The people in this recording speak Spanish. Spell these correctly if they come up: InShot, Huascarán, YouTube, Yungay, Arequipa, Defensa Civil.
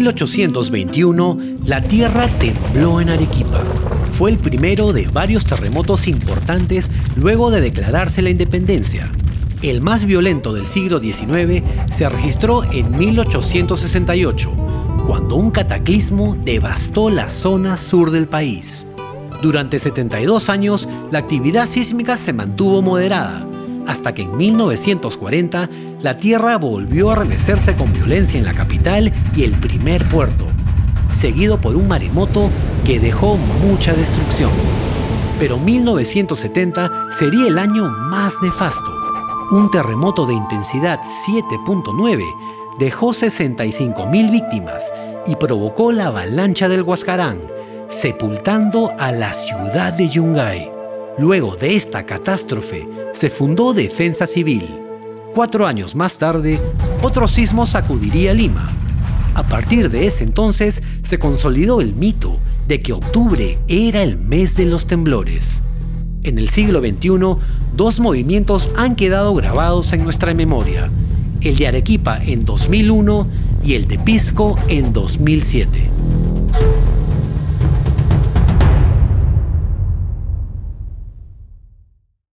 1821, la tierra tembló en Arequipa. Fue el primero de varios terremotos importantes luego de declararse la independencia. El más violento del siglo XIX se registró en 1868, cuando un cataclismo devastó la zona sur del país. Durante 72 años, la actividad sísmica se mantuvo moderada, hasta que en 1940 la tierra volvió a remecerse con violencia en la capital y el primer puerto, seguido por un maremoto que dejó mucha destrucción. Pero 1970 sería el año más nefasto. Un terremoto de intensidad 7.9 dejó 65.000 víctimas y provocó la avalancha del Huascarán, sepultando a la ciudad de Yungay. Luego de esta catástrofe, se fundó Defensa Civil. 4 años más tarde, otro sismo sacudiría Lima. A partir de ese entonces, se consolidó el mito de que octubre era el mes de los temblores. En el siglo XXI, 2 movimientos han quedado grabados en nuestra memoria: el de Arequipa en 2001 y el de Pisco en 2007.